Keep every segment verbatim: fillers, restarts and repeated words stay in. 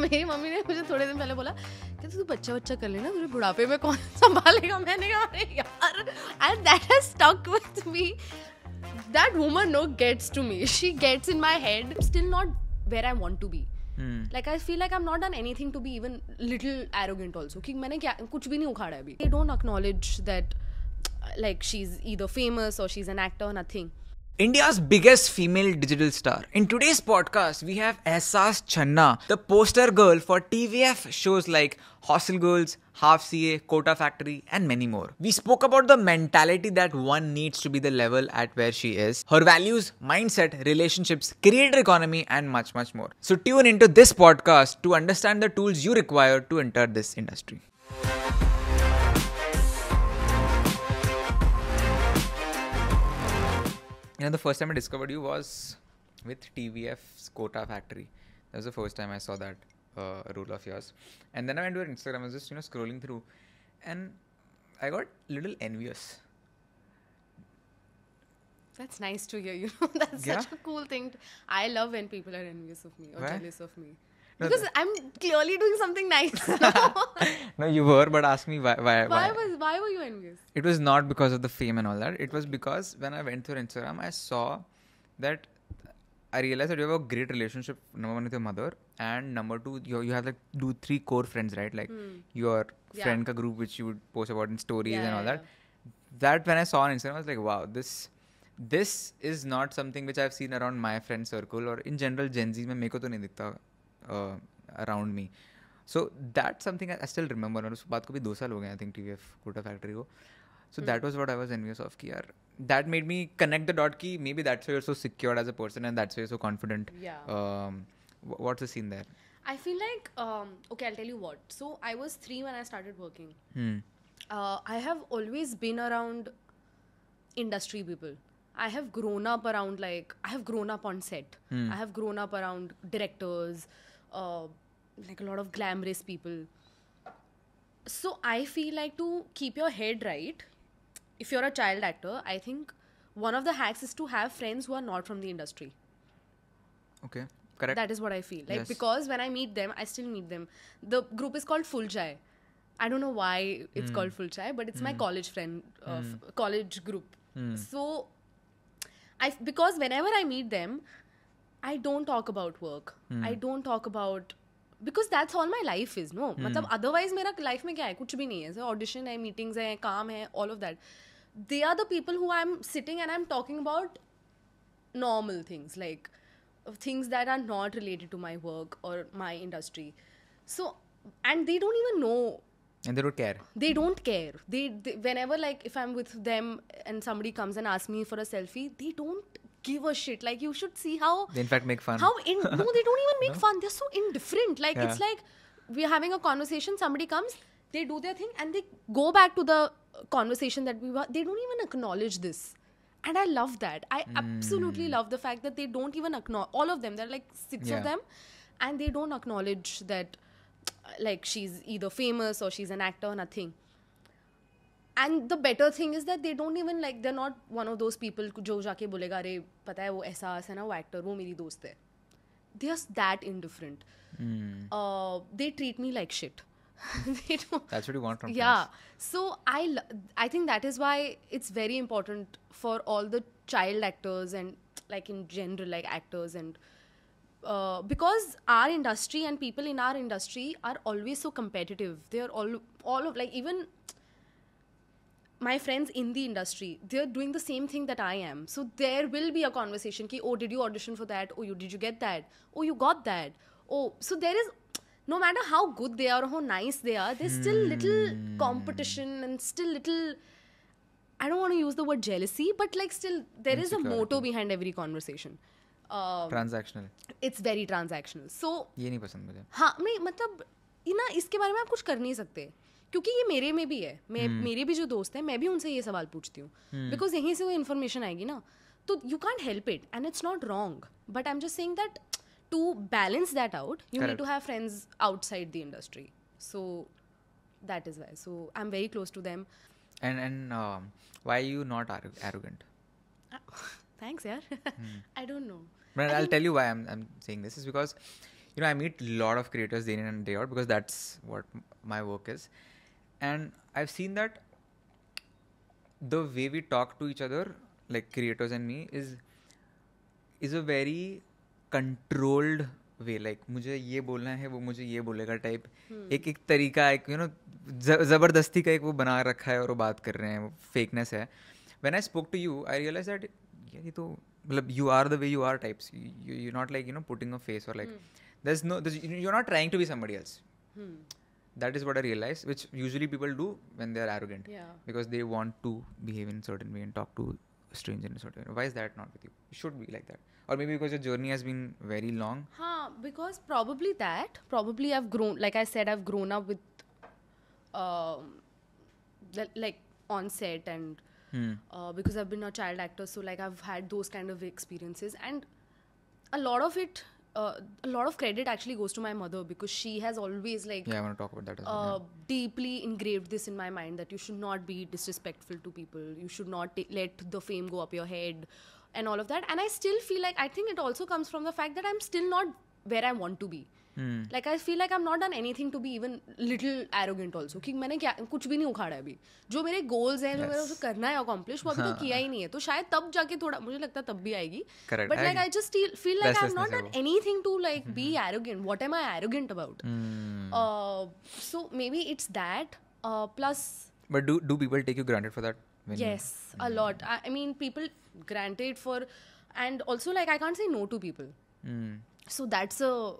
मेरी मम्मी ने मुझे थोड़े दिन पहले बोला कि तू बच्चा बच्चा कर लेना, तुझे बुढ़ापे में कौन संभालेगा। मैंने कहा अरे यार, and that has stuck with me. That woman no gets to me. She gets in my head. I'm still not where I want to be. Hmm. Like I feel like I'm not done anything to be even little arrogant also. कि मैंने क्या कुछ भी नहीं उखाड़ा अभी. They don't acknowledge that like she's either famous or she's an actor or nothing. India's biggest female digital star. In today's podcast, we have Ahsaas Channa, the poster girl for T V F shows like Hostel Girls, Half C A, Kota Factory and many more. We spoke about the mentality that one needs to be the level at where she is, her values, mindset, relationships, creator economy and much much more. So tune into this podcast to understand the tools you require to enter this industry. You know, the first time I discovered you was with T V F's Kota Factory. That was the first time I saw that uh, role of yours. And then I went to her Instagram, I was just, you know, scrolling through. And I got a little envious. That's nice to hear, you know. That's yeah? such a cool thing. To, I love when people are envious of me or Why? jealous of me. No, because I'm clearly doing something nice. No? No, you were, but ask me why why, why. Why was why were you envious? It was not because of the fame and all that. It was because when I went through Instagram, I saw that I realized that you have a great relationship, number one with your mother, and number two, you you have like do three core friends, right? Like hmm. your yeah. friend ka group which you would post about in stories yeah, and all yeah, that. Yeah. That when I saw on Instagram, I was like, wow, this this is not something which I've seen around my friend circle or in general Gen Z. Mein meko to nahi dikhta. Uh, around me, so that's something I, I still remember. And उसके बाद को भी दो साल हो गए I think T V F Kota Factory को, so mm. that was what I was envious of. कि यार that made me connect the dot कि maybe that's why you're so secured as a person and that's why you're so confident. Yeah. Um, what's the scene there? I feel like um, okay, I'll tell you what. So I was three when I started working. Hmm. Uh, I have always been around industry people. I have grown up around like I have grown up on set. Hmm. I have grown up around directors. Uh, like a lot of glamorous people. So I feel like to keep your head right, if you're a child actor, I think one of the hacks is to have friends who are not from the industry. Okay, correct. That is what I feel. Like yes. because when I meet them, I still meet them. The group is called Full Chai. I don't know why it's mm. called Full Chai, but it's mm. my college friend, uh, mm. f- college group. Mm. So I because whenever I meet them, I don't talk about work. Hmm. I don't talk about because that's all my life is. No, hmm. मतलब otherwise मेरा life में क्या है? कुछ भी नहीं है. So audition है, meetings है, काम है, all of that. They are the people who I'm sitting and I'm talking about normal things like things that are not related to my work or my industry. So and they don't even know. And they don't care. They don't care. They, they whenever like if I'm with them and somebody comes and asks me for a selfie, they don't. Give a shit. Like you should see how they in fact make fun. How in, no, they don't even make no? fun. They're so indifferent. Like yeah. it's like we're having a conversation. Somebody comes, they do their thing, and they go back to the conversation that we were. They don't even acknowledge this, and I love that. I mm. absolutely love the fact that they don't even acknowledge all of them. There are like six yeah. of them, and they don't acknowledge that like she's either famous or she's an actor or nothing. And the better thing is that they don't even like they're not one of those people who will say, "Arey, pata hai wo Ahsaas hai na, wo actor, wo meri dost hai." They're that indifferent. Mm. Uh, they treat me like shit. They don't. That's what you want from yeah. friends. Yeah. So I, lo- I think that is why it's very important for all the child actors and like in general, like actors and uh, because our industry and people in our industry are always so competitive. They're all all of like even. My friends in the industry, they're doing the same thing that I am. So there will be a conversation ki, oh, did you audition for that? Oh, you did you get that? Oh, you got that? Oh, so there is, no matter how good they are or how nice they are, there's still hmm. little competition and still little, I don't want to use the word jealousy, but like still there is a motto behind every conversation. Um, transactional. It's very transactional. So, ये नहीं पसंद मुझे. हाँ, नहीं मतलब ये ना इसके बारे में आप कुछ कर नहीं सकते. क्योंकि ये मेरे में भी है मैं hmm. मेरे भी जो दोस्त हैं मैं भी उनसे ये सवाल पूछती हूँ बिकॉज hmm. यहीं से वो इन्फॉर्मेशन आएगी ना तो you can't help it and it's not wrong but I am just saying that to balance that out you need to have friends outside the industry so that is why so I am very close to them and and why you not arrogant thanks यार I don't know but I will tell you why I am saying this is because you know, I meet a lot of creators day in and day out because that's what my work is. And I've seen that the way we talk to each other, like creators and me, is is a very controlled way. Like, मुझे ये बोलना है, वो मुझे ये बोलेगा type. एक एक तरीका, एक you know, जबरदस्ती का एक वो बना रखा है और वो बात कर रहे हैं, वो fakeness है. When I spoke to you, I realized that ये तो मतलब you are the way you are types. You you're not like you know putting a face or like hmm. there's no there's, you're not trying to be somebody else. Hmm. That is what I realized, which usually people do when they are arrogant, yeah. because they want to behave in a certain way and talk to strangers in a certain way. Why is that not with you? It should be like that, or maybe because your journey has been very long. Huh? Because probably that. Probably I've grown. Like I said, I've grown up with, um, the, like on set and. Hmm. Uh, because I've been a child actor, so like I've had those kind of experiences, and a lot of it, uh, a lot of credit actually goes to my mother, because she has always like yeah, I want to talk about that as uh, well. Yeah. Deeply engraved this in my mind that you should not be disrespectful to people, you should not ta- let the fame go up your head, and all of that. And I still feel like I think it also comes from the fact that I'm still not where I want to be. Hmm. Like I feel like I've not done anything to be even little arrogant also. कि मैंने क्या कुछ भी नहीं उखाड़ा अभी. जो मेरे goals हैं, जो मेरे उसे करना है accomplish, वो अभी तो किया ही नहीं है. तो शायद तब जाके थोड़ा मुझे लगता तब भी आएगी. But like I just feel like I've not done anything to like be arrogant. What am I arrogant about? Uh, so maybe it's that uh, plus. But do do people take you granted for that? Yes, a lot. I, I mean, people granted for, and also like I can't say no to people. So that's a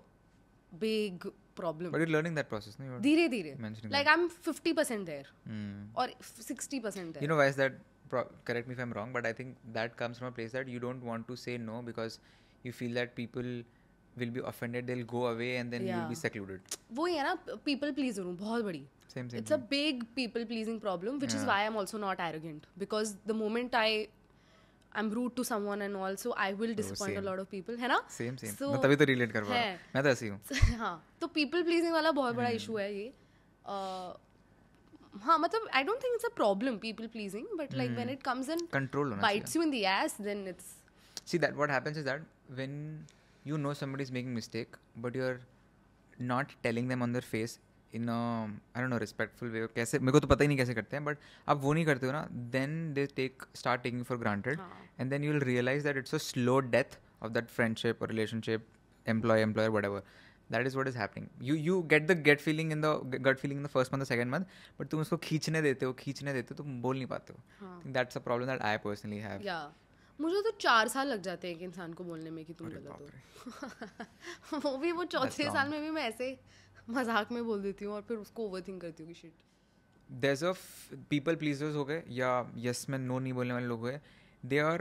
big problem. But you're learning that process, no? Dheere dheere. Like that. I'm fifty percent there. Mm. Or sixty percent there. You know why is that? Pro- correct me if I'm wrong, but I think that comes from a place that you don't want to say no because you feel that people will be offended, they'll go away and then yeah. you'll be secluded. Wo hai na, people pleaser hoon, bahut badi. Same, same. It's thing. A big people pleasing problem, which yeah. is why I'm also not arrogant, because the moment I I'm rude to someone and also I will disappoint oh, a lot of people, है ना? Same same. So तभी तो relate कर पा रहा हूँ. मैं तो ऐसी हूँ. हाँ. तो people pleasing वाला बहुत बड़ा issue है ये. हाँ मतलब I don't think it's a problem, people pleasing, but like when it comes and control bites you in the ass, then it's. See that what happens is that when you know somebody is making mistake, but you're not telling them on their face in a I don't know respectful way. कैसे मेरे को तो पता ही नहीं कैसे करते हैं, but आप वो नहीं करते हो ना, then they take start taking for granted, and then you will realize that it's a slow death of that friendship or relationship, employee employer whatever. That is what is happening. You you get the gut feeling in the gut feeling in the first month, the second month, but तुम उसको खींचने देते हो, खींचने देते हो, तुम बोल नहीं पाते हो. That's a problem that I personally have. Yeah. मुझे तो चार साल लग जाते हैं एक इंसान को बोलने में कि तुम गलत हो. वो भी वो चौथे साल में भी मैं ऐसे मजाक में बोल देती हूँ और फिर उसको ओवरथिंक करती हूँ कि shit. There's a people pleasers हो गए या yes मैं no नहीं बोलने वाले लोग हुए. They are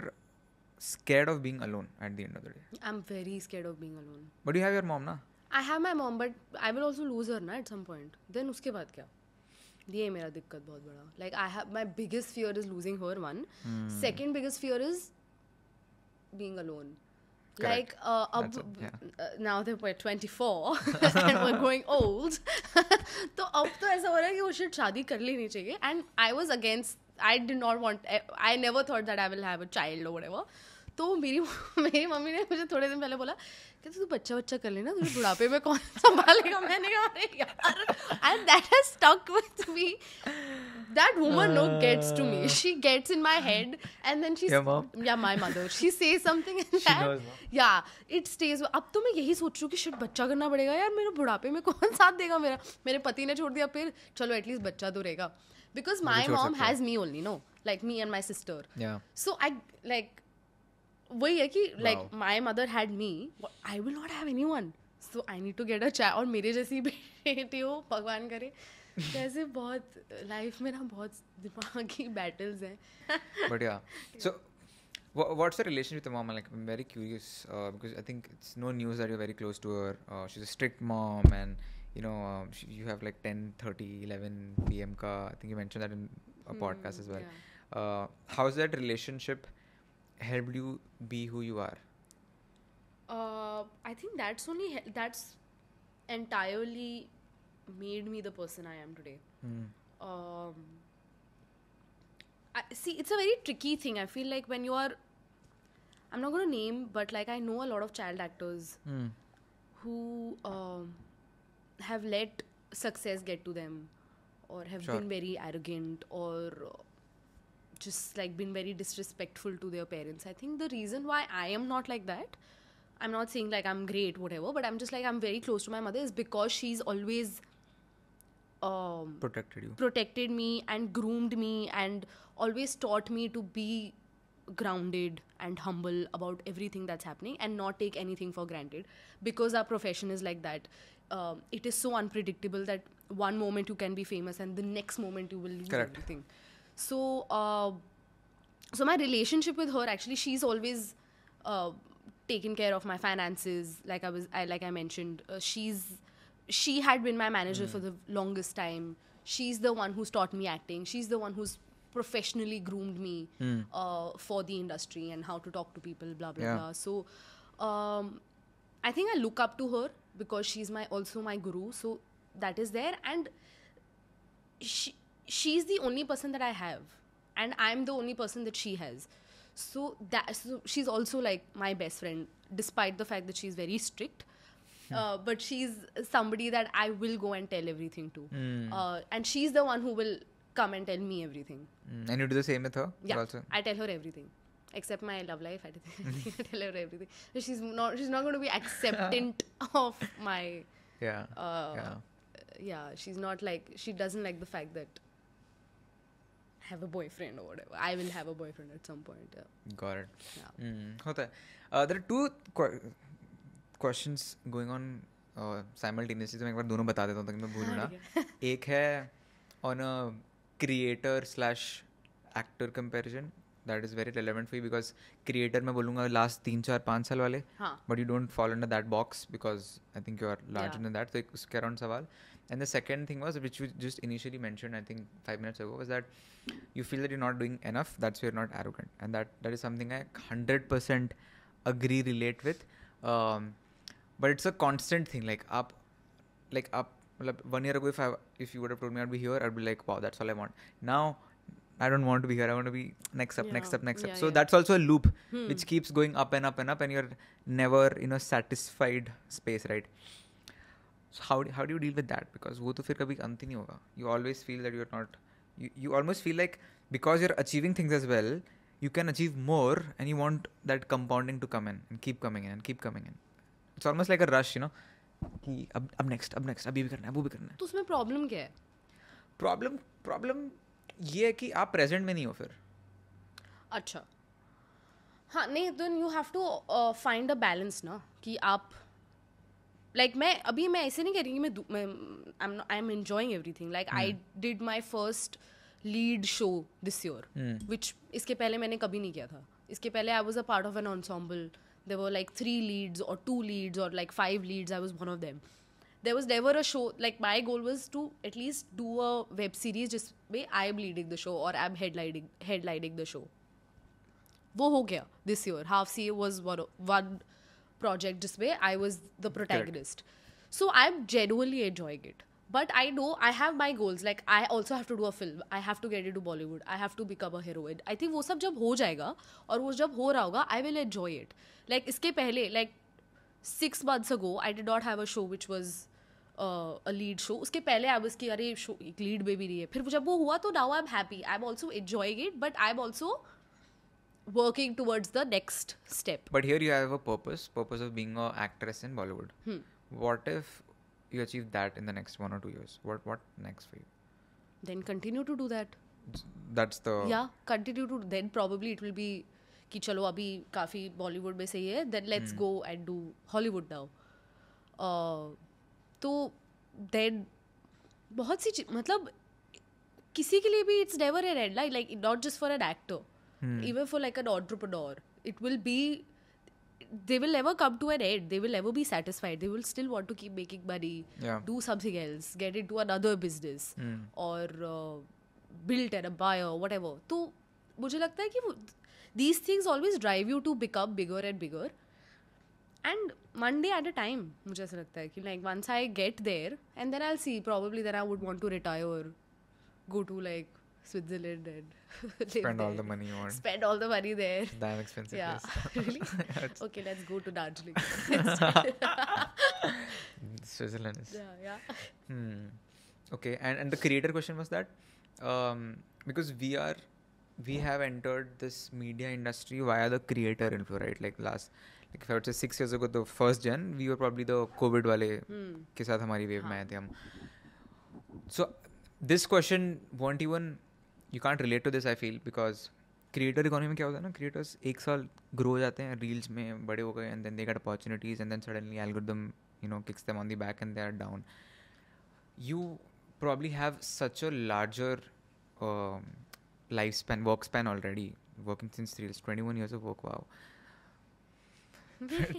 scared of being alone at the end of the day. I'm very scared of being alone. But you have your mom ना? I have my mom, but I will also lose her ना at some point. Then उसके बाद क्या? ये मेरा दिक्कत बहुत बड़ा. Like I have my biggest fear is losing her one. Hmm. Second biggest fear is being alone. Correct. Like uh, ab, a, yeah. uh, now that we're twenty-four and we're going old, तो अब तो ऐसा हो रहा है कि वो shit शादी कर लेनी चाहिए. And I was against, I did not want, I never thought that I will have a child or whatever. तो मेरी मेरी मम्मी ने मुझे थोड़े दिन पहले बोला कि तू बच्चा बच्चा कर लेना, तुझे बुढ़ापे में कौन संभालेगा. मैंने कहा अरे यार, and that has stuck with me. That woman uh, no gets to me. She gets in my head, and then she yeah, mom? yeah my mother. She says something and she that knows, yeah it stays. अब तो मैं यही सोच रही हूँ कि shit बच्चा करना पड़ेगा यार, मेरे बुढ़ापे में कौन साथ देगा मेरा. मेरे पति ने छोड़ दिया, फिर चलो एटलीस्ट बच्चा तो रहेगा. Because my mom has me only, no, like me and my sister. Yeah. So I like वही है कि like my mother had me, I will not have anyone, so I need to get a child. और मेरे जैसी बेटी हो, भगवान करे. ऐसे बहुत लाइफ में ना बहुत दिमाग की बैटल्स हैं. But yeah, so what's the relation with your mom? Like I'm very curious uh, because I think it's no news that you're very close to her. Uh, she's a strict mom, and you know uh, she, you have like ten thirty eleven p.m. ka. I think you mentioned that in a mm, podcast as well. Yeah. Uh, how's that relationship helped you be who you are? Uh, I think that's only he- that's entirely made me the person I am today. Mm. Um, I, see, it's a very tricky thing. I feel like when you are, I'm not going to name, but like I know a lot of child actors mm. who uh, have let success get to them, or have sure. been very arrogant, or just like been very disrespectful to their parents. I think the reason why I am not like that, I'm not saying like I'm great, whatever, but I'm just like I'm very close to my mother, is because she's always um, protected you, protected me, and groomed me, and always taught me to be grounded and humble about everything that's happening and not take anything for granted, because our profession is like that. Uh, it is so unpredictable that one moment you can be famous and the next moment you will lose Correct. everything. So, uh, so my relationship with her, actually, she's always uh, taken care of my finances. Like I was, I, like I mentioned, uh, she's she had been my manager mm. for the longest time. She's the one who's taught me acting. She's the one who's professionally groomed me mm. uh, for the industry and how to talk to people, blah, blah, yeah. blah. So, um, I think I look up to her because she's my also my guru. So that is there, and she she's the only person that I have, and I'm the only person that she has. So that so she's also like my best friend, despite the fact that she's very strict. Uh, but she's somebody that I will go and tell everything to, mm. uh, and she's the one who will come and tell me everything. Mm. And you do the same with her? Yeah, also? I tell her everything, except my love life. I tell her everything. She's not. She's not going to be acceptant of my. Yeah. Uh, yeah. Yeah. She's not like. She doesn't like the fact that I have a boyfriend or whatever. I will have a boyfriend at some point. Yeah. Got it. Yeah. Mm. Hota hai. Uh, there are two. Qu- questions going on simultaneously, तो मैं एक बार दोनों बता देता हूँ ताकि मैं भूलूँ ना. एक है on a creator slash actor comparison, that is very relevant for you because creator मैं बोलूँगा लास्ट तीन चार पाँच साल वाले, but you don't follow under that box because I think you are larger than that. तो एक उसके अराउंड सवाल. And the second thing was which you just initially mentioned I think five minutes ago was that you feel that you not doing enough, that's you are not arrogant, and that that is something I hundred percent agree relate with. But it's a constant thing. Like up, like up. Like one year ago, if I if you would have told me I'd be here, I'd be like, wow, that's all I want. Now, I don't want to be here. I want to be next up, yeah. next up, next yeah, up. So yeah. that's also a loop hmm. which keeps going up and up and up, and you're never in a satisfied space, right? So how how do you deal with that? Because wo to fir kabhi ant hi nahi hoga. You always feel that you're not. You you almost feel like because you're achieving things as well, you can achieve more, and you want that compounding to come in and keep coming in and keep coming in. It's almost like a rush, you know. कि अब अब next, अब next, अब ये भी करना है, वो भी करना है. तो उसमें problem क्या है? Problem problem ये है कि आप present में नहीं हो फिर. अच्छा. हाँ नहीं, then you have to uh, find a balance ना, कि आप like मैं अभी मैं ऐसे नहीं कह रही कि मैं मैं I'm not, I'm enjoying everything. Like hmm. I did my first lead show this year, hmm. which इसके पहले मैंने कभी नहीं किया था. इसके पहले I was a part of an ensemble. There were like three leads or two leads or like five leads. I was one of them. There was never a show. Like my goal was to at least do a web series just where I'm leading the show or I'm headlining headlining the show. Wo ho gaya this year. Half C A was one, one project just where I was the protagonist. Correct. So I'm genuinely enjoying it. But I know I have my goals. Like I also have to do a film. I have to get into Bollywood. I have to become a heroine. I think वो सब जब हो जाएगा और वो जब हो रहा होगा, I will enjoy it. Like इसके पहले like six months ago I did not have a show which was uh, a lead show. उसके पहले I was कि अरे show एक lead में भी नहीं है. फिर जब वो हुआ तो now I'm happy. I'm also enjoying it, but I'm also working towards the next step. But here you have a purpose. Purpose of being an actress in Bollywood. Hmm. What if you achieve that in the next one or two years? What what next for you? Then continue to do that. That's the yeah. Continue to then probably it will be कि चलो अभी काफी बॉलीवुड में सही है. Then let's hmm. go and do Hollywood now. Uh, तो then बहुत सी मतलब किसी के लिए भी it's never an end line, like not just for an actor, hmm. even for like an entrepreneur. It will be. They will never come to an end. They will never be satisfied. They will still want to keep making money, yeah. do something else, get into another business, mm. or uh, build and buy or whatever. So, मुझे लगता है कि these things always drive you to become bigger and bigger. And one day at a time, मुझे ऐसा लगता है कि like once I get there, and then I'll see. Probably then I would want to retire, go to like Switzerland and spend all the money on spend all the money there. It's damn expensive. Yeah, really. Okay, let's go to Darjeeling. Switzerland is. Yeah, yeah. Hmm. Okay, and and the creator question was that um, because we are we yeah. have entered this media industry via the creator info, right? Like last, like if I would say six years ago, the first gen, we were probably the COVID wale hmm. ke saath hamari wave mein aaye the hum. So this question won't even, you can't relate to this I feel, because creator economy में क्या होता है ना, creators एक साल grow जाते हैं reels में, बड़े हो गए, and then they get opportunities and then suddenly algorithm, you know, kicks them on the back and they are down. You probably have such a larger uh, lifespan, work span already, working since reels, twenty-one years of work, wow.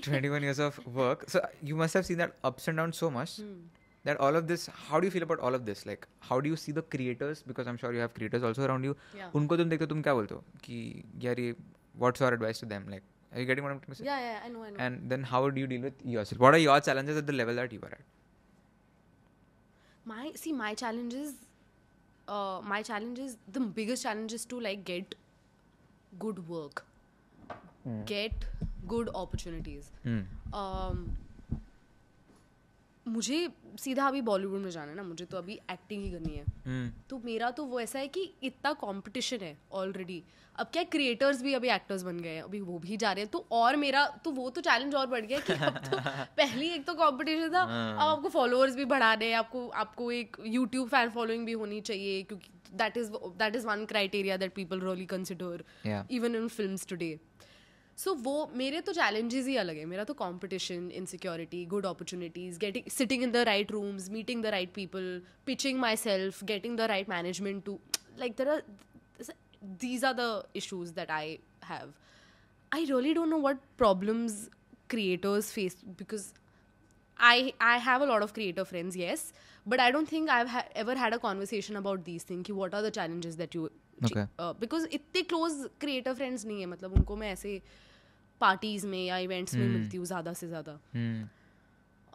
twenty-one years of work. So you must have seen that ups and downs so much. Hmm. That all of this, how do you feel about all of this? Like, how do you see the creators? Because I'm sure you have creators also around you. Yeah. Unko tum dekhte tum kya bolte ho? Ki yaar ye, what's your advice to them? Like, are you getting what I'm saying? Yeah, yeah, I know, I know. And then how do you deal with yourself? What are your challenges at the level that you are at? My, see, my challenges, uh, my challenges, the biggest challenge is to like get good work, mm. get good opportunities. Mm. Um. मुझे सीधा अभी बॉलीवुड में जाना है ना, मुझे तो अभी एक्टिंग ही करनी है. mm. तो मेरा तो वो ऐसा है कि इतना कंपटीशन है ऑलरेडी. अब क्या क्रिएटर्स भी अभी एक्टर्स बन गए हैं, अभी वो भी जा रहे हैं, तो और मेरा तो वो तो चैलेंज और बढ़ गया कि अब तो पहले एक तो कंपटीशन था, अब आपको फॉलोअर्स भी बढ़ाने हैं, आपको आपको एक यूट्यूब फैन फॉलोइंग भी होनी चाहिए, क्योंकि that is that is one criteria that people really consider even in films today. So वो मेरे तो चैलेंजेस ही अलग है. मेरा तो competition, insecurity, good opportunities, getting sitting in the right rooms, meeting the right people, pitching myself, getting the right management to like there are these are the issues that I have. I really don't know what problems creators face, because I I have a lot of creator friends, yes, but I don't think I've ha- ever had a conversation about these things. Ki what are the challenges that you? Okay. Uh, because इतने close creator friends नहीं है, मतलब उनको मैं ऐसे parties में या events में मिलती हूँ ज़्यादा से ज़्यादा.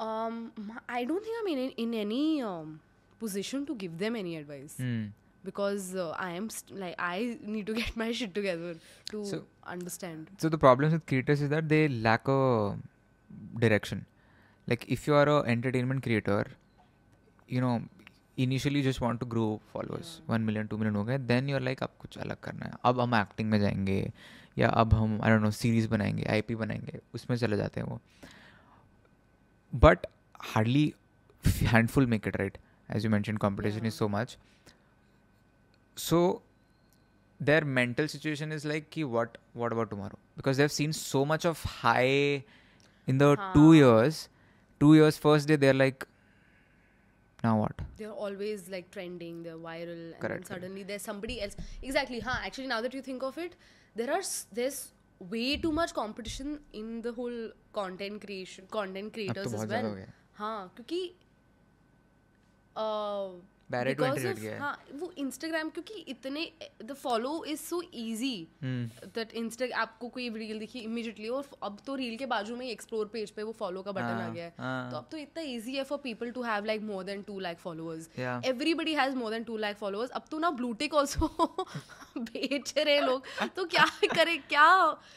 Um, I don't think I'm in in any um, position to give them any advice. Mm. Because uh, I am st- like I need to get my shit together to so, understand. So the problems with creators is that they lack a direction. Like if you are a entertainment creator, you know, initially you just want to grow followers, yeah. one million, two million हो गए, then you're like अब कुछ अलग करना है, अब हम acting में जाएंगे या अब हम I don't know series बनाएंगे, I P बनाएंगे, उसमें चले जाते हैं वो. But hardly handful make it, right? As you mentioned, competition yeah. is so much. So their mental situation is like कि what what about tomorrow? Because they've seen so much of high in the हाँ. two years. Two years, first day, they're like, now what? They're always like trending, they're viral, correct, and then suddenly correct. There's somebody else. Exactly, huh? Actually, now that you think of it, there are there's way too much competition in the whole content creation, content creators as well. Huh? Because uh, because of हाँ वो Instagram, क्योंकि इतने the follow is so easy hmm. that Insta आपको कोई reel दिखी immediately, और अब तो reel के बाजू में explore page पे वो follow का बटन ah, आ गया है, ah. तो अब तो इतना easy है for people to have like more than two lakh followers. yeah. Everybody has more than two lakh followers. अब तो ना blue tick also बेच रहे लोग, तो क्या करे, क्या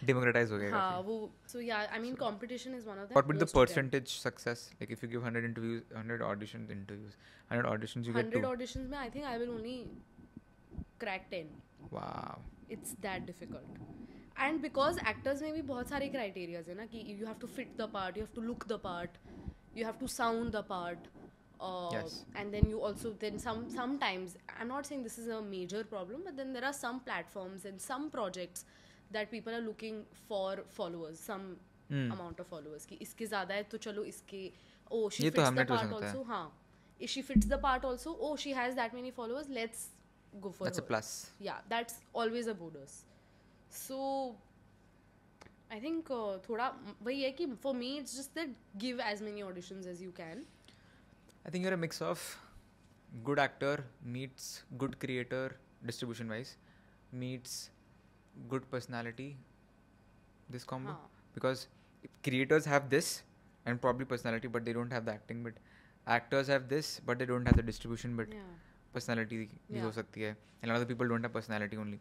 democratize हो गया हाँ वो. So yeah, I mean so, competition is one of them. What would the percentage success, like if you give one hundred interviews, one hundred auditions interviews, one hundred auditions you get two. one hundred auditions mein I think I will only crack ten. Wow. It's that difficult. And because actors mein bhi bahut sare criteria hai na, ki you have to fit the part, you have to look the part, you have to sound the part. Uh, yes. And then you also then some sometimes, I'm not saying this is a major problem, but then there are some platforms and some projects that people are looking for followers, some mm. amount of followers. Ki iske zyada hai, to chalo iske, oh she Ye fits the part also, ha. If she fits the part also, oh she has that many followers, let's go for that's her. That's a plus. Yeah, that's always a bonus. So I think uh, thoda wahi hai ki for me it's just that give as many auditions as you can. I think you're a mix of good actor meets good creator, distribution wise, meets good personality, this combo. Haan. Because creators have this and probably personality, but they don't have the acting bit. Actors have this, but they don't have the distribution bit. Yeah. personality yeah. भी हो सकती है, and a lot of people don't have personality only.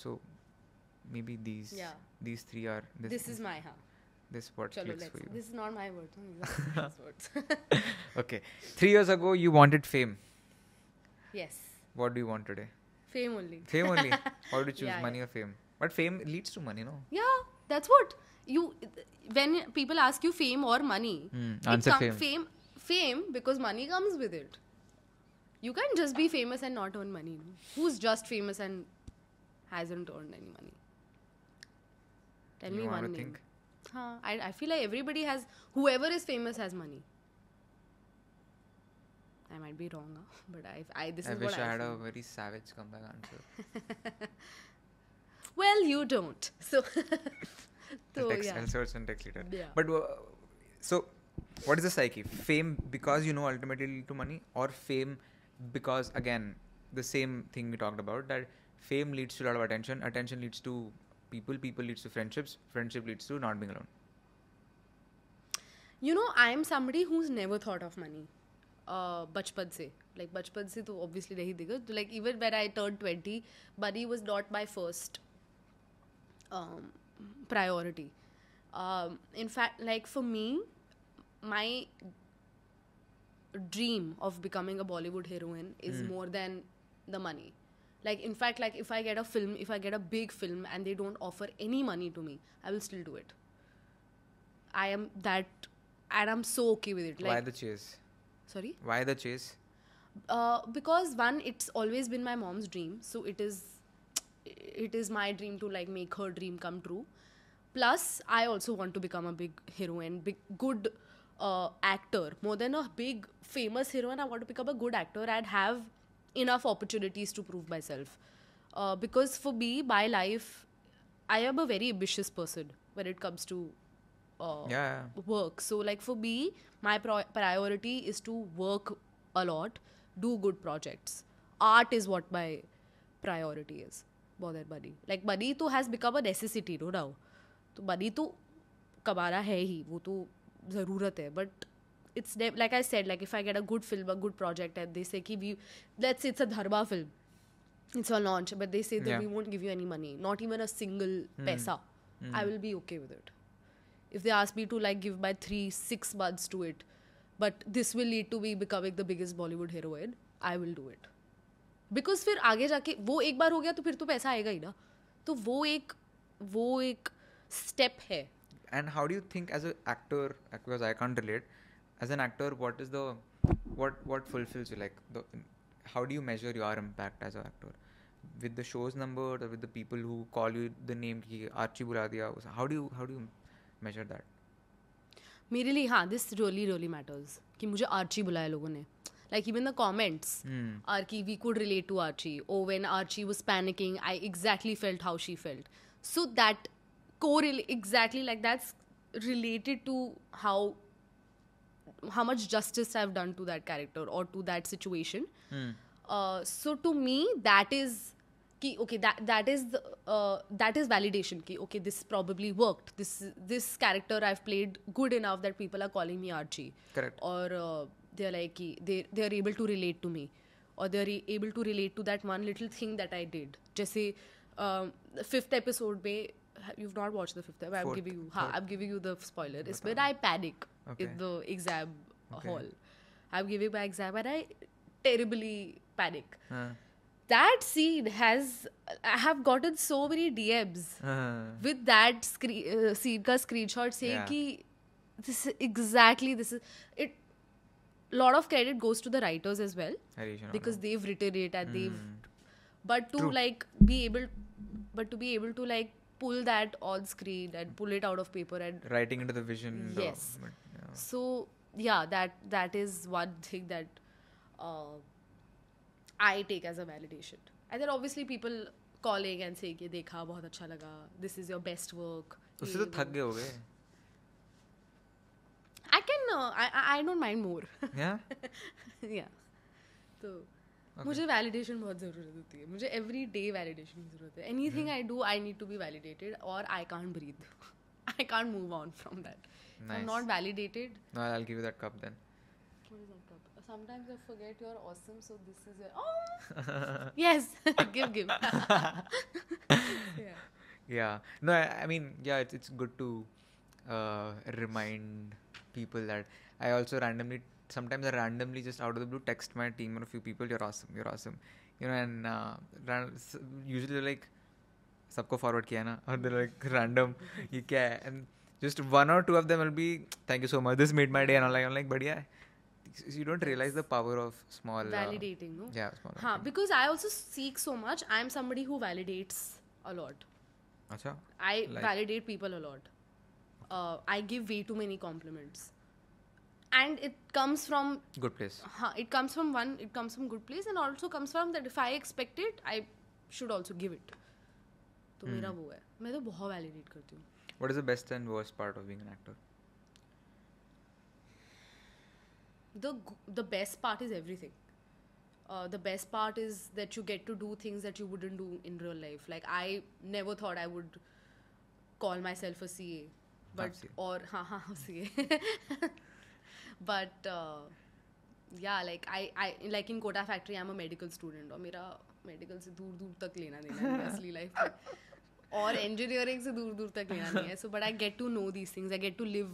So maybe these yeah. these three are. This, this is my huh. This what Chalo, clicks for you. This is not my word. words. Okay. Three years ago, you wanted fame. Yes. What do you want today? Fame only. Fame only. How do you choose yeah, money yeah. or fame? But fame leads to money, no? Yeah, that's what you. When people ask you fame or money, mm, answer fame. Fame, fame because money comes with it. You can't just be famous and not earn money. Who's just famous and hasn't earned any money? Tell you me one name. Think? Huh, I, I feel like everybody has, whoever is famous has money. I might be wrong, huh? But I, I this I is what I I wish I had a very savage comeback answer. Well, you don't. So, so text, yeah. I'll search and text later. Yeah. But, uh, so, what is the psyche? Fame because you know ultimately lead to money, or fame because, again, the same thing we talked about, that fame leads to a lot of attention, attention leads to people, people leads to friendships, friendship leads to not being alone. You know, I am somebody who's never thought of money. Uh, bachpan se. Like, bachpan se to obviously nahi dikha. So, like, even when I turned twenty, money was not my first um, priority. Um, in fact, like, for me, my dream of becoming a Bollywood heroine is mm. more than the money. Like, in fact, like, if I get a film, if I get a big film and they don't offer any money to me, I will still do it. I am that, and I'm so okay with it. Like, why the chase? Sorry? Why the chase? Uh, because one, it's always been my mom's dream. So it is, it is my dream to like make her dream come true. Plus, I also want to become a big heroine, big, good uh, actor. More than a big famous heroine, I want to become a good actor and have enough opportunities to prove myself. Uh, because for me, my life, I am a very ambitious person when it comes to uh, yeah. work. So like for me, my pro- priority is to work a lot, do good projects. Art is what my priority is, more than money. Like money to has become a necessity, no now. So money to kamana hai hi, wo to zarurat hai. But it's like I said, like if I get a good film, a good project, and they say ki we, let's say it's a dharma film, it's a launch, but they say that yeah. we won't give you any money, not even a single mm. paisa, mm. I will be okay with it. If they ask me to like give my three, six months to it, but this will lead to me becoming the biggest Bollywood heroine, I will do it. Because फिर आगे जाके वो एक बार हो गया तो फिर तो पैसा आएगा ही ना, तो वो एक वो एक step है. And how do you think as an actor, because I can't relate. As an actor, what is the what what fulfills you? Like, the, how do you measure your impact as an actor? With the show's number, or with the people who call you the name ki Archie bula diya? How do you how do you measure that? मेरे लिए हाँ, this really really matters कि मुझे Archie बुलाया लोगों ने. Like even the comments hmm. are कि we could relate to Archie. Oh, when Archie was panicking, I exactly felt how she felt. So that correlate exactly like that's related to how. how much justice I've done to that character or to that situation. Hmm. Uh, so to me, that is ki, okay. That that is the, uh, that is validation. Ki, okay, this probably worked. This this character I've played good enough that people are calling me Archie. Correct. Or uh, they're like ki, they they are able to relate to me, or they're re- able to relate to that one little thing that I did. Jaise um, the fifth episode mein, you've not watched the fifth episode. I'm giving you. Ha, I'm giving you the spoiler. It's when I panic. Okay. In the exam okay. hall, I'm giving my exam and I terribly panic. Uh. That scene has I have gotten so many D Ms uh. with that screen uh, scene ka screenshot saying yeah. ki this is exactly this is it. Lot of credit goes to the writers as well because know. they've written it and mm. they've but to True. like be able but to be able to like pull that on screen and pull it out of paper and writing into the vision. Yes. Though, but So, yeah, that that is one thing that uh, I take as a validation. And then obviously people calling and saying, dekha, bahut acha laga. This is your best work. Usse to thak gaye hoge. I can, uh, I, I don't mind more. Yeah? yeah. So, okay. mujhe validation bahut zarurat hoti hai. Mujhe every day validation ki zarurat hai. Anything mm. I do, I need to be validated or I can't breathe. I can't move on from that. Nice. I'm not validated. No, I'll give you that cup then. What is that cup? sometimes you forget you're awesome, so this is your... Oh! Yes! give, give. yeah. yeah. No, I, I mean, yeah, it's, it's good to uh, remind people that I also randomly... Sometimes I randomly just out of the blue text my team or a few people, you're awesome, you're awesome. You know, and uh, ran- usually they're like, sabko forward kiya na? Or they're like, random, you care. And just one or two of them will be, thank you so much, this made my day. And all I'm like, but yeah, you don't realize the power of small... Validating, uh, no? Yeah, small... Huh, because I also seek so much. I'm somebody who validates a lot. Achha, I like. validate people a lot. Uh, I give way too many compliments. And it comes from... Good place. Huh, it comes from one, it comes from good place and also comes from that if I expect it, I should also give it. So, that's mm. what I do. I validate it. What is the best and worst part of being an actor? The the best part is everything. Uh, the best part is that you get to do things that you wouldn't do in real life. Like, I never thought I would call myself a C A. But, or, haha, C A. But, uh, yeah, like, I, I, like in Kota Factory, I'm a medical student. Or, mera medical se dur dur tak lena dena hai asli life mein. Or engineering se dur dur tak lena nahi hai. So, but I get to know these things. I get to live...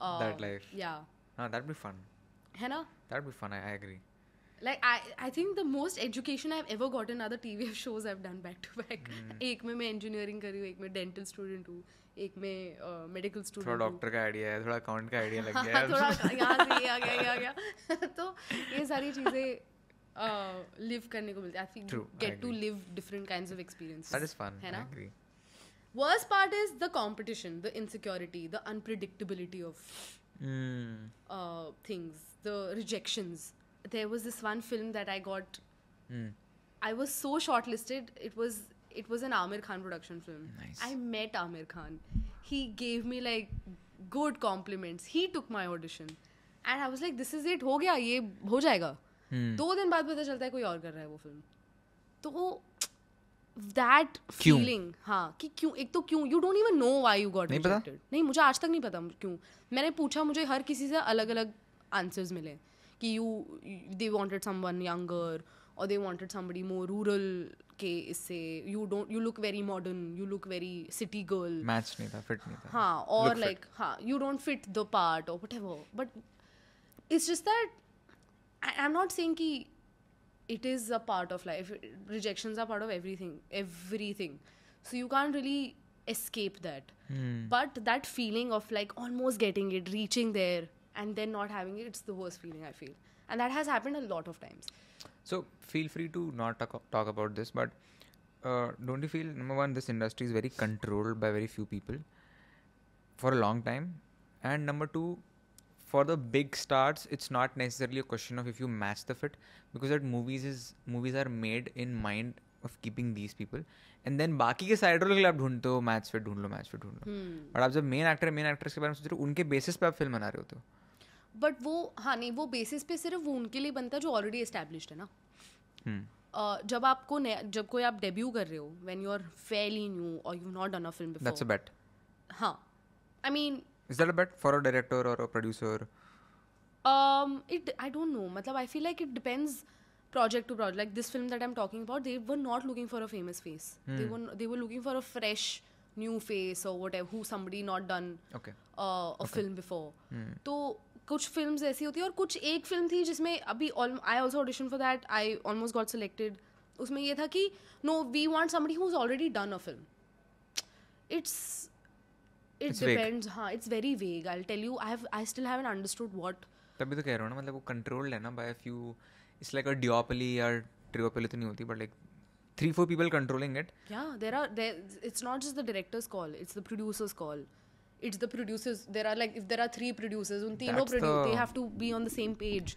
Uh, that life. Yeah. No, that'd be fun. Hai na? That'd be fun. I, I agree. Like, I, I think the most education I've ever gotten are the T V F shows I've done back to back. Mm. Ek mein main engineering kari hu, ek mein dental student hu, ek mein uh, medical student hu. Thoda doctor ka idea hai, thoda account ka idea lag gaya hai. Thoda yahan se ye aa gaya, ye aa gaya. To ye sari cheezein Uh, live karne ko milte. I think True, get I to live different kinds of experiences. That is fun. Hai na? I agree. Worst part is the competition, the insecurity, the unpredictability of mm. uh, things, the rejections. There was this one film that I got. Mm. I was so shortlisted. It was it was an Aamir Khan production film. Nice. I met Aamir Khan. He gave me like good compliments. He took my audition, and I was like, "This is it. Ho gaya. Ye ho jayega." Hmm. दो दिन बाद पता चलता है कोई और कर रहा है वो फिल्म तो that feeling हाँ कि क्यों एक तो क्यों you don't even know why you got rejected नहीं, पता? नहीं मुझे आज तक नहीं पता क्यों मैंने पूछा मुझे हर किसी से अलग अलग answers मिले कि you they wanted someone younger or they wanted somebody more rural के इससे you don't you look very modern you look very city girl match नहीं था fit नहीं था हाँ और look like हाँ you don't fit the part or whatever but it's just that I, I'm not saying ki it is a part of life. Rejections are part of everything. Everything. So you can't really escape that. Mm. But that feeling of like almost getting it, reaching there and then not having it, it's the worst feeling I feel. And that has happened a lot of times. So feel free to not talk, talk about this. But uh, don't you feel, number one, this industry is very controlled by very few people for a long time. And number two, for the big stars, it's not necessarily a question of if you match the fit, because that movies is movies are made in mind of keeping these people, and then बाकी के side role के लिए आप ढूंढते हो match fit ढूंढ लो match fit ढूंढ लो, और आप जब main actor main actress के बारे में सोच रहे हो उनके basis पे आप film बना रहे होते हो, but वो हाँ नहीं वो basis पे सिर्फ वो उनके लिए बनता है जो already established है ना, जब आपको जब कोई आप debut कर रहे हो when you're fairly new or you've not done a film before, that's a bet, हाँ, I mean Is that a bet for a director or a producer? Um, it I don't know. Matlab, I feel like it depends project to project. Like this film that I'm talking about, they were not looking for a famous face. Hmm. They were they were looking for a fresh, new face or whatever, who somebody not done okay. uh, a okay. film before. Hmm. So, कुछ films ऐसी होती हैं और कुछ एक film थी जिसमें अभी I also auditioned for that. I almost got selected. उसमें ये था कि no, we want somebody who's already done a film. It's It it's depends. Haan, it's very vague. I'll tell you. I have. I still haven't understood what. तभी तो कह रहा हूँ ना मतलब वो controlled है ना by a few. It's like a duopoly or triopoly तो नहीं होती but like three four people controlling it. Yeah, there are. There, it's not just the director's call. It's the producer's call. It's the producers. There are like if there are three producers, उन तीनों producers they have to be on the same page.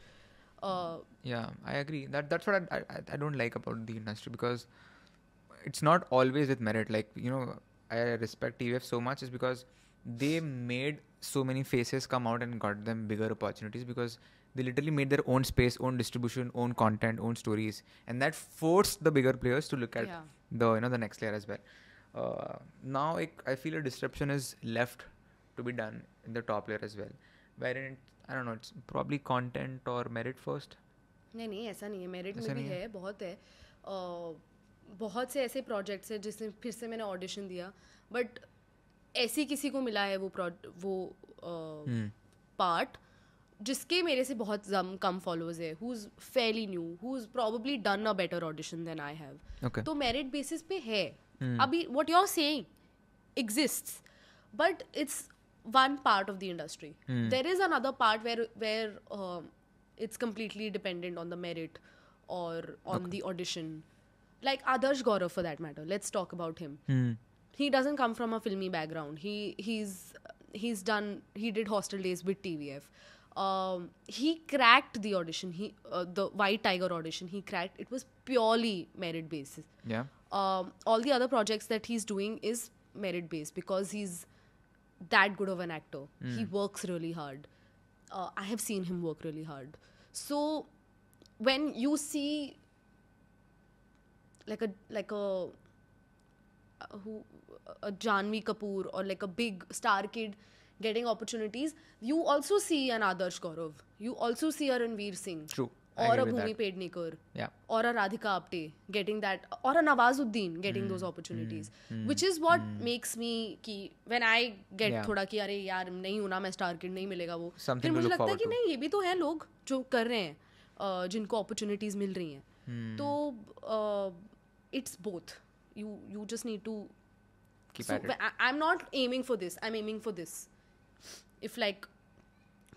Uh, yeah, I agree. That that's what I, I I don't like about the industry because it's not always with merit. Like you know. I respect T V F so much is because they made so many faces come out and got them bigger opportunities because they literally made their own space, own distribution, own content, own stories, and that forced the bigger players to look at yeah. the you know the next layer as well. Uh, now it, I feel a disruption is left to be done in the top layer as well, wherein I don't know, it's probably content or merit first. नहीं नहीं ऐसा नहीं है, merit में भी है, बहुत है, बहुत से ऐसे प्रोजेक्ट्स हैं जिसमें फिर से मैंने ऑडिशन दिया, बट ऐसी किसी को मिला है वो वो पार्ट जिसके मेरे से बहुत कम फॉलोअर्स है, who's fairly new, who's probably done a better audition than I have. तो मेरिट बेसिस पे है. अभी what you're saying exists, but it's one part of the industry. There is another part where where uh, it's completely dependent on the merit or on okay. the audition. Like Adarsh Gaurav, for that matter. Let's talk about him. Hmm. He doesn't come from a filmy background. He he's he's done. He did Hostel days with T V F. Um, he cracked the audition. He uh, the White Tiger audition. He cracked. It was purely merit based. Yeah. Um, all the other projects that he's doing is merit based because he's that good of an actor. Hmm. He works really hard. Uh, I have seen him work really hard. So when you see like a like a, a who a Janhvi Kapoor or like a big star kid getting opportunities, you also see an Adarsh Gaurav. You also see a Arunveer Singh. True. Or a Bhumi Pednekar. Yeah. Or a Radhika Apte getting that, or a Nawazuddin getting mm. those opportunities, mm. which is what mm. makes me ki when I get yeah. thoda ki अरे यार नहीं होना मैं star kid नहीं मिलेगा वो, फिर मुझे लगता है कि नहीं ये भी तो हैं लोग जो कर रहे हैं, जिनको opportunities मिल रही हैं, तो it's both. You you just need to keep at it. I'm not aiming for this. I'm aiming for this. If like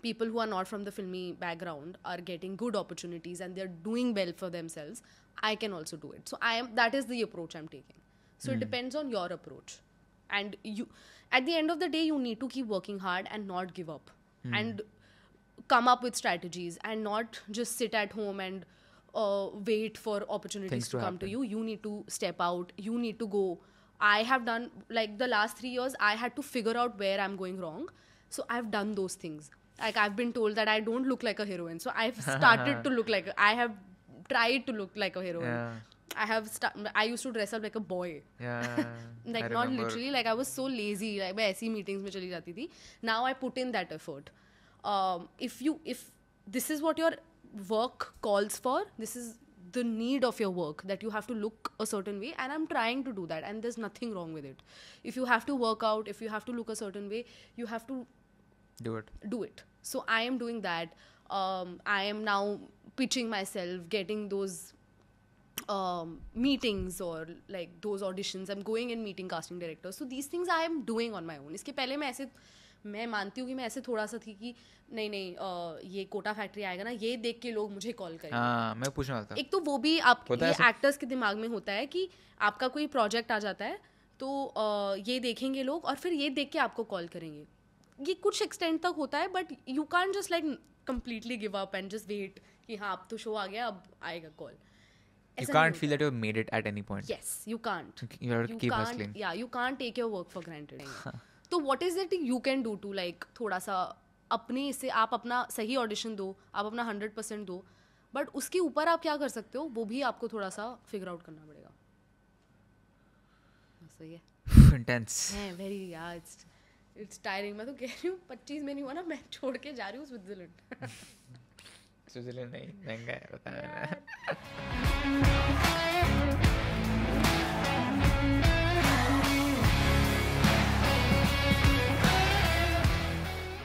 people who are not from the filmy background are getting good opportunities and they're doing well for themselves, I can also do it. So I am, that is the approach I'm taking. So mm. it depends on your approach. And you, at the end of the day, you need to keep working hard and not give up. Mm. And come up with strategies and not just sit at home and uh, wait for opportunities Things to, to come to you. You need to step out. You need to go. I have done, like the last three years, I had to figure out where I'm going wrong. So I've done those things. Like I've been told that I don't look like a heroine, so I've started to look like a, I have tried to look like a heroine. Yeah. I have I used to dress up like a boy. Yeah. Like I not remember. Literally, like I was so lazy. Like I ऐसी meetings में चली जाती थी. Now I put in that effort. Um, if you if this is what your work calls for, this is the need of your work that you have to look a certain way, and I'm trying to do that, and there's nothing wrong with it. If you have to work out, if you have to look a certain way, you have to. Do it. Do it. So I am doing that. Um, I am now pitching myself, getting those um, meetings or like those auditions. I'm going and meeting casting directors. So these things I am doing on my own. इसके पहले मैं ऐसे मैं मानती हूँ कि मैं ऐसे थोड़ा सा थी कि नहीं नहीं ये कोटा फैक्ट्री आएगा ना ये देख के लोग मुझे कॉल करेंगे. हाँ मैं पूछना था. एक तो वो भी आप एक्टर्स के दिमाग में होता है कि आपका कोई प्रोजेक्ट आ जाता है तो ये देखेंगे लोग और फिर ये देख के आपको कॉल करेंगे. ये कुछ एक्सटेंड तक होता है but you can just like completely give up and just wait कि हाँ अब तो शो आ गया अब आएगा call. You can't feel that you have made it at any point. Yes, you can't. You have to keep hustling. Yeah, you can't take your work for granted. तो what is it you can do to like थोड़ा सा अपने से आप अपना सही audition दो, आप अपना हंड्रेड परसेंट दो, बट उसके ऊपर आप क्या कर सकते हो वो भी आपको थोड़ा सा फिगर आउट करना पड़ेगा. सही है. Intense. Yeah, very yeah. It's It's tiring. मैं तो कह रही हूँ पच्चीस में नहीं हुआ ना मैं छोड़ के जा रही हूँ स्विट्जरलैंड. स्विट्जरलैंड नहीं महंगा है बताया.